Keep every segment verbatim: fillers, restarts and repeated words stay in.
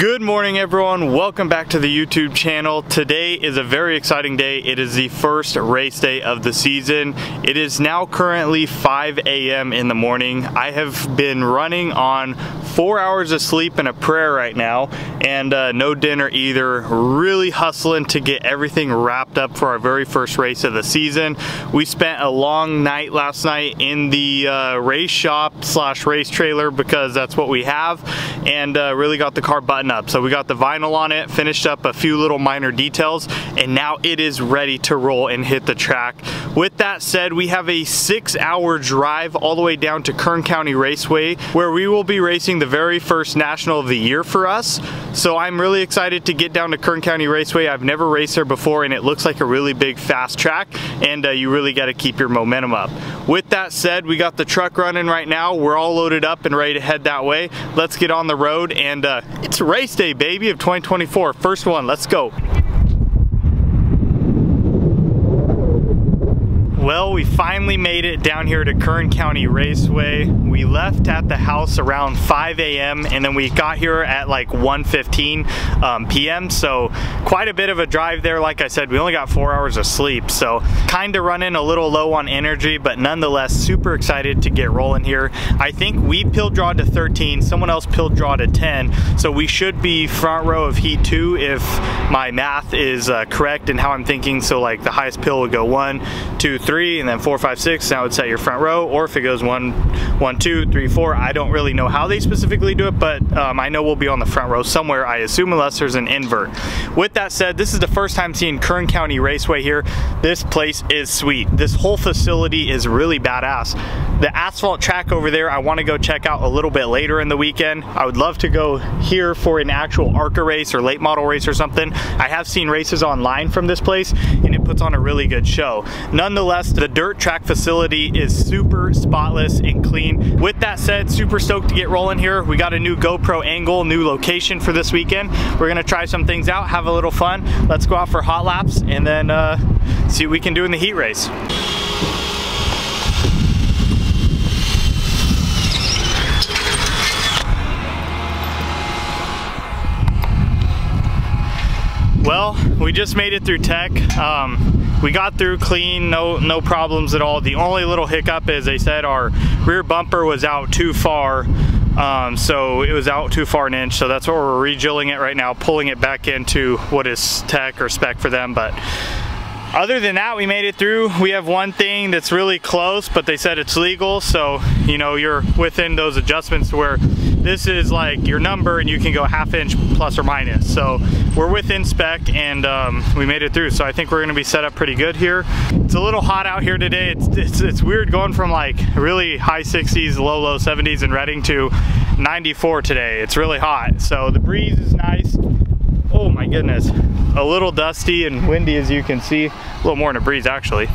Good morning, everyone. Welcome back to the YouTube channel. Today is a very exciting day. It is the first race day of the season. It is now currently five A M in the morning. I have been running on four hours of sleep and a prayer right now, and uh, no dinner either. Really hustling to get everything wrapped up for our very first race of the season. We spent a long night last night in the uh, race shop slash race trailer because that's what we have, and uh, really got the car buttoned up. So we got the vinyl on it, finished up a few little minor details, and now it is ready to roll and hit the track. With that said, we have a six hour drive all the way down to Kern County Raceway, where we will be racing the very first national of the year for us. So I'm really excited to get down to Kern County Raceway. I've never raced there before, and it looks like a really big fast track, and uh, you really got to keep your momentum up. With that said, we got the truck running right now. We're all loaded up and ready to head that way. Let's get on the road, and uh, it's race day, baby, of twenty twenty-four. First one, let's go. Well, we finally made it down here to Kern County Raceway. We left at the house around five A M and then we got here at like one fifteen um, P M So quite a bit of a drive there. Like I said, we only got four hours of sleep. So kind of running a little low on energy, but nonetheless, super excited to get rolling here. I think we pill draw to thirteen, someone else pill draw to ten. So we should be front row of heat two if my math is uh, correct and how I'm thinking. So like the highest pill would go one, two, three, and then four, five, six. Now it's at your front row, or if it goes one, one, two, three, four. I don't really know how they specifically do it, but um, I know we'll be on the front row somewhere, I assume, unless there's an invert. With that said, this is the first time seeing Kern County Raceway here. This place is sweet. This whole facility is really badass. The asphalt track over there, I want to go check out a little bit later in the weekend. I would love to go here for an actual ARCA race or late model race or something. I have seen races online from this place, and it puts on a really good show. Nonetheless, the dirt track facility is super spotless and clean. With that said, super stoked to get rolling here. We got a new GoPro angle, new location for this weekend. We're gonna try some things out, have a little fun. Let's go out for hot laps and then uh, see what we can do in the heat race. Well, we just made it through tech. Um, We got through clean, no no problems at all. The only little hiccup is they said our rear bumper was out too far. Um, so it was out too far an inch. So that's what we're re-drilling it right now, pulling it back into what is tech or spec for them. But other than that, we made it through. We have one thing that's really close, but they said it's legal. So, you know, you're within those adjustments where this is like your number and you can go half inch plus or minus. So we're within spec, and um, we made it through. So I think we're gonna be set up pretty good here. It's a little hot out here today. It's, it's, it's weird going from like really high sixties, low, low seventies in Redding to ninety-four today. It's really hot. So the breeze is nice. Oh my goodness. A little dusty and windy, as you can see. A little more in a breeze, actually.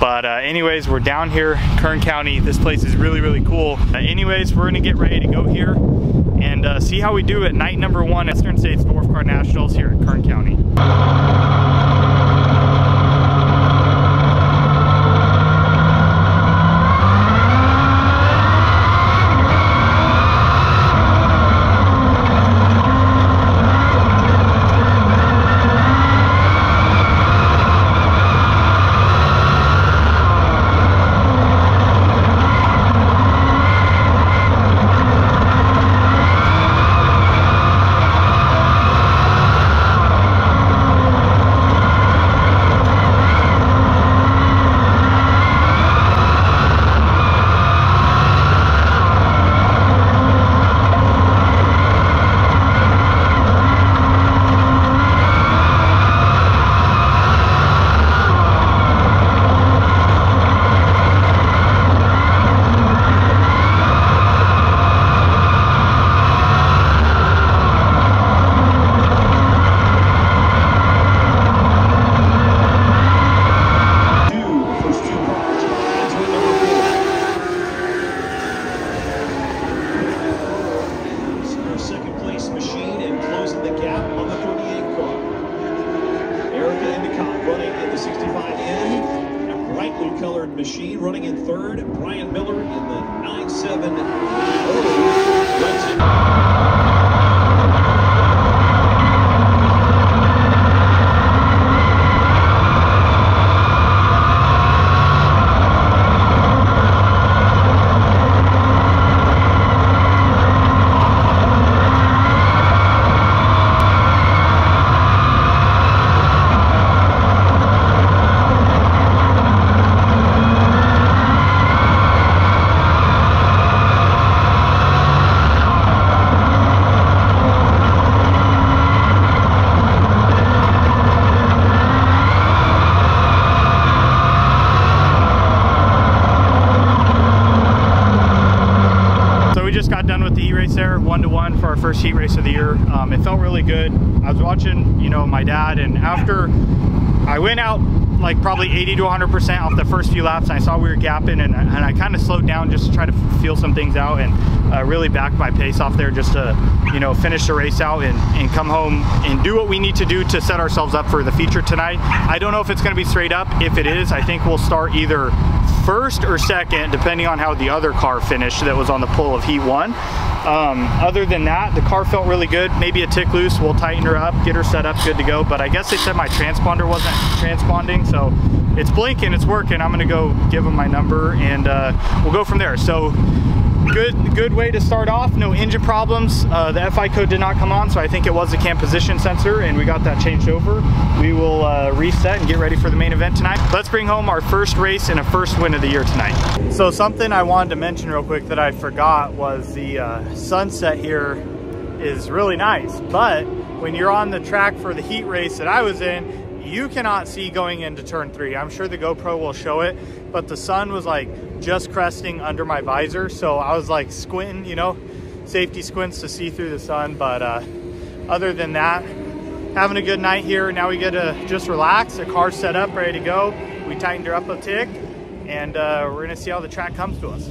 But uh, anyways, we're down here, Kern County. This place is really, really cool. Uh, anyways, we're gonna get ready to go here and uh, see how we do at night number one at Western States Dwarf Car Nationals here at Kern County. Seven. Oh, it felt really good. I was watching, you know, my dad, and after I went out like probably eighty to one hundred percent off the first few laps, and I saw we were gapping, and, and I kind of slowed down just to try to feel some things out, and uh, really backed my pace off there just to, you know, finish the race out and, and come home and do what we need to do to set ourselves up for the feature tonight. I don't know if it's going to be straight up. If it is, I think we'll start either first or second, depending on how the other car finished that was on the pole of heat one. Um, other than that, the car felt really good. Maybe a tick loose. We'll tighten her up, get her set up, good to go. But I guess they said my transponder wasn't transponding, so it's blinking, it's working. I'm gonna go give them my number, and uh, we'll go from there. So good good way to start off. No engine problems. Uh, the F I code did not come on, so I think it was the cam position sensor, and we got that changed over. We will uh, reset and get ready for the main event tonight. Let's bring home our first race and a first win of the year tonight. So something I wanted to mention real quick that I forgot was the uh, sunset here is really nice, but when you're on the track for the heat race that I was in, you cannot see going into turn three. I'm sure the GoPro will show it, but the sun was like just cresting under my visor. So I was like squinting, you know, safety squints to see through the sun. But uh, other than that, having a good night here. Now we get to just relax. The car's set up, ready to go. We tightened her up a tick, and uh, we're gonna see how the track comes to us.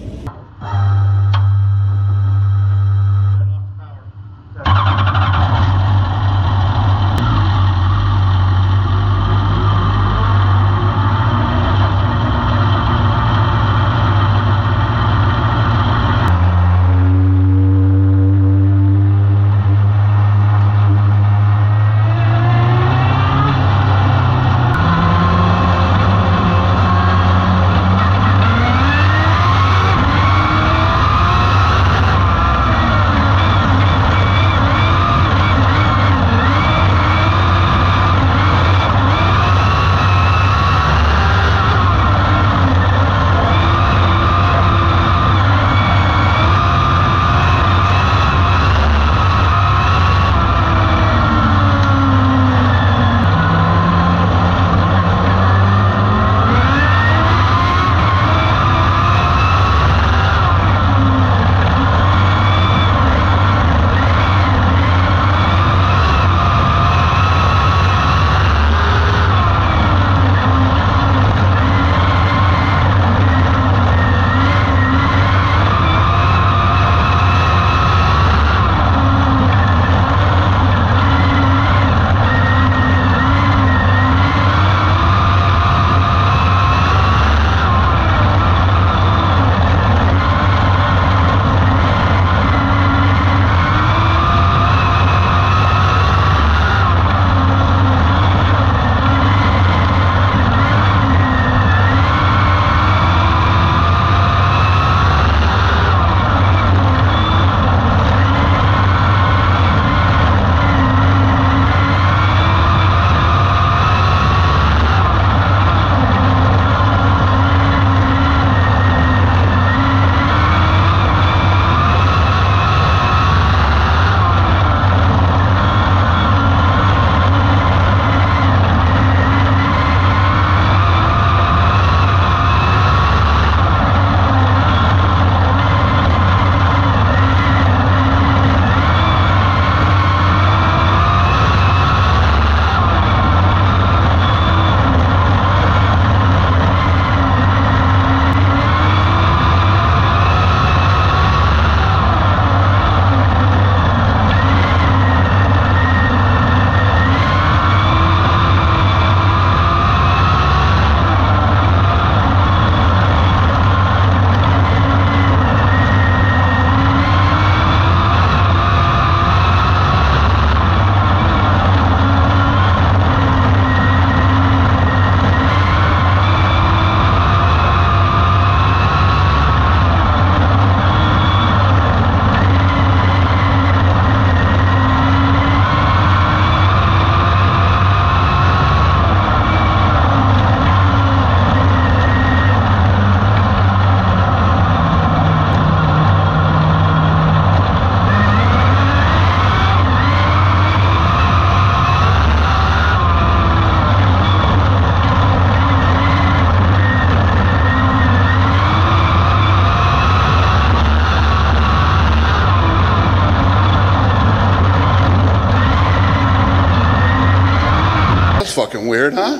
fucking weird, huh?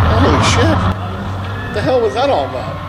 Holy shit. What the hell was that all about?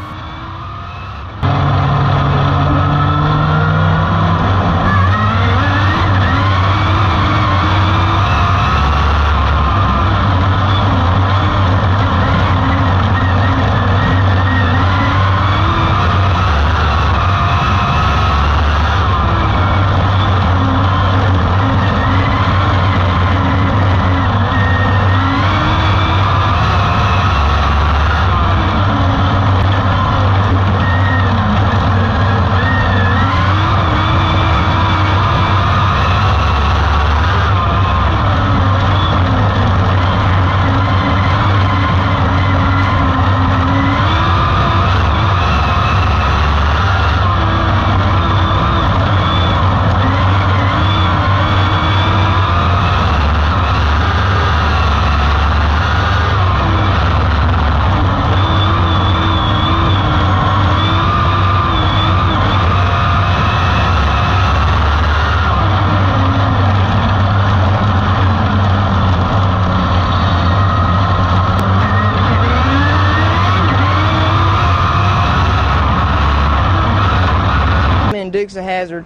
Dukes of Hazzard,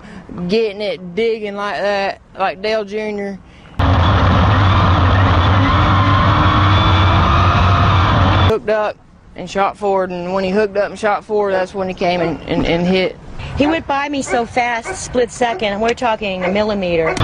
getting it, digging like that, like Dale Junior Hooked up and shot forward, and when he hooked up and shot forward, that's when he came and, and, and hit. He went by me so fast, split second, and we're talking a millimeter.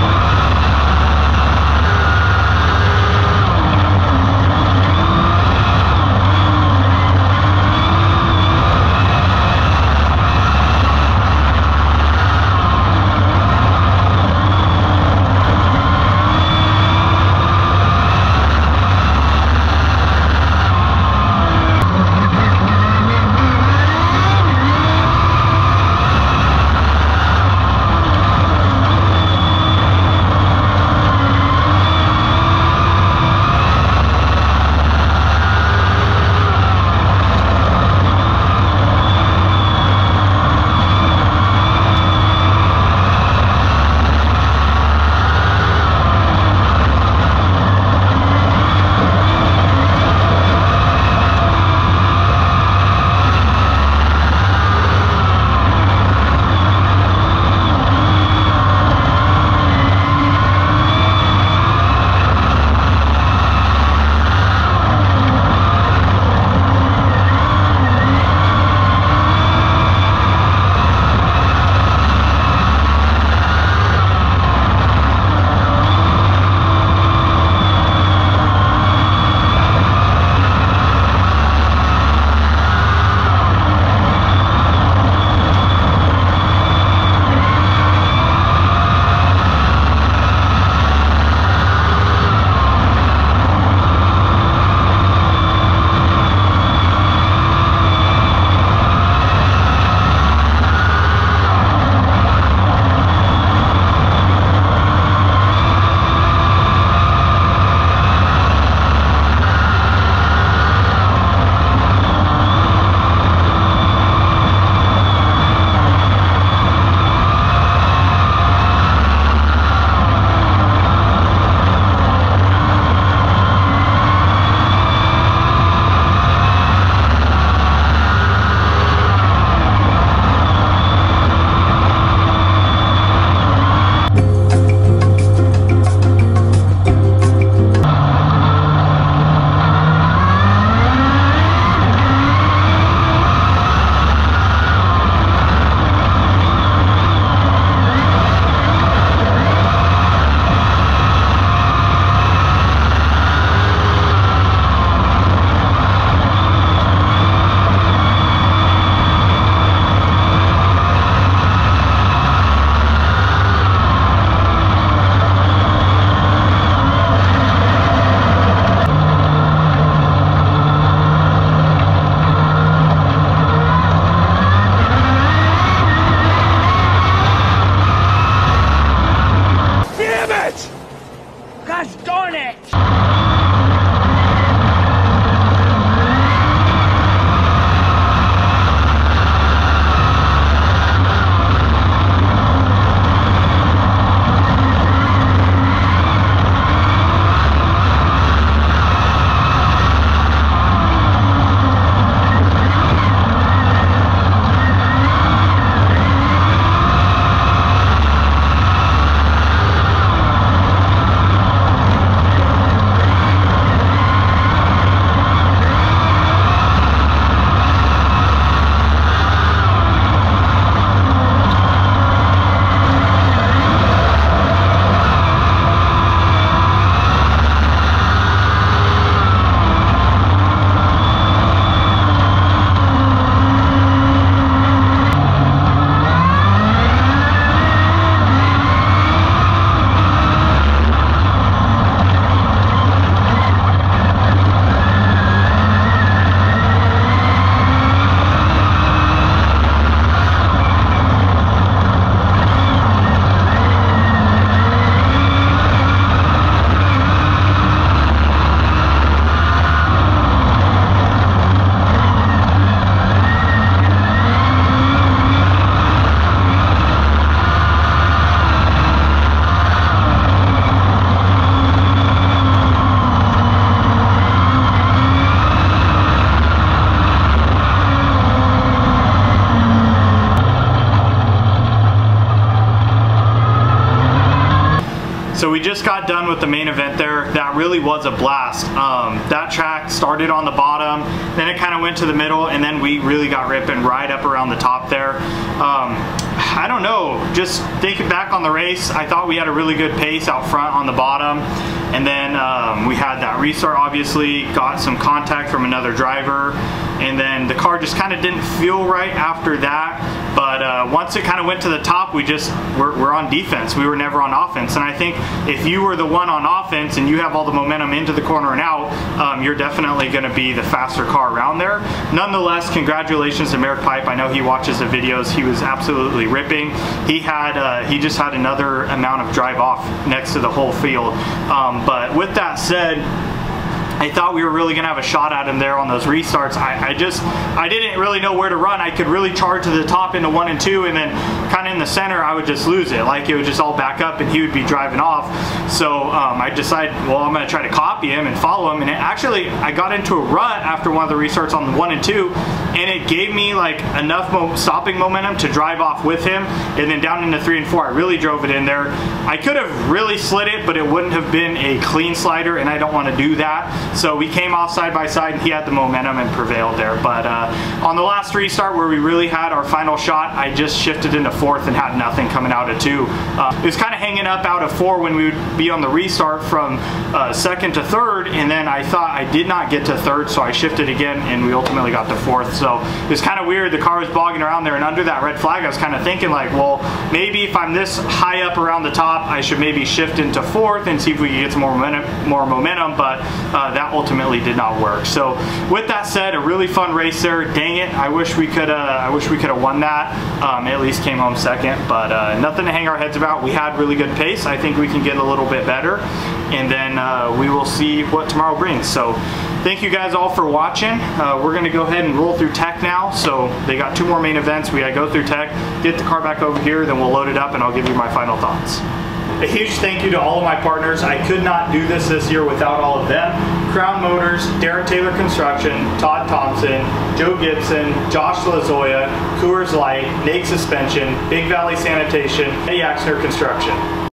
So we just got done with the main event there. That really was a blast. Um, that track started on the bottom, then it kind of went to the middle, and then we really got ripping right up around the top there. Um, I don't know, just thinking back on the race, I thought we had a really good pace out front on the bottom. And then um, we had that restart, obviously, got some contact from another driver. And then the car just kind of didn't feel right after that. But uh, once it kind of went to the top, we just, we're, we're on defense. We were never on offense. And I think if you were the one on offense and you have all the momentum into the corner and out, um, you're definitely going to be the faster car around there. Nonetheless, congratulations to Merrick Pipe. I know he watches the videos. He was absolutely ripping. He had, uh, he just had another amount of drive off next to the whole field. Um, but with that said, I thought we were really gonna have a shot at him there on those restarts. I, I just, I didn't really know where to run. I could really charge to the top into one and two, and then kind of in the center, I would just lose it. Like it would just all back up and he would be driving off. So um, I decided, well, I'm gonna try to copy him and follow him. And it actually, I got into a rut after one of the restarts on the one and two, and it gave me like enough mo stopping momentum to drive off with him. And then down into three and four, I really drove it in there. I could have really slid it, but it wouldn't have been a clean slider, and I don't wanna do that. So we came off side by side, and he had the momentum and prevailed there. But uh, on the last restart where we really had our final shot, I just shifted into fourth and had nothing coming out of two. Uh, it was kind of hanging up out of four when we would be on the restart from uh, second to third, and then I thought I did not get to third, so I shifted again, and we ultimately got to fourth. So it was kind of weird. The car was bogging around there, and under that red flag, I was kind of thinking like, well, maybe if I'm this high up around the top, I should maybe shift into fourth and see if we can get some more momentum, more momentum, but uh, that ultimately did not work. So with that said, a really fun race there. Dang it, I wish we could uh, I wish we could have won that. Um, at least came home second, but uh, nothing to hang our heads about. We had really good pace. I think we can get a little bit better, and then uh, we will see what tomorrow brings. So thank you guys all for watching. Uh, we're gonna go ahead and roll through tech now. So they got two more main events. We gotta go through tech, get the car back over here, then we'll load it up and I'll give you my final thoughts. A huge thank you to all of my partners. I could not do this this year without all of them. Crown Motors, Darren Taylor Construction, Todd Thompson, Joe Gibson, Josh Lozoya, Coors Light, Nate Suspension, Big Valley Sanitation, Eddie Axner Construction.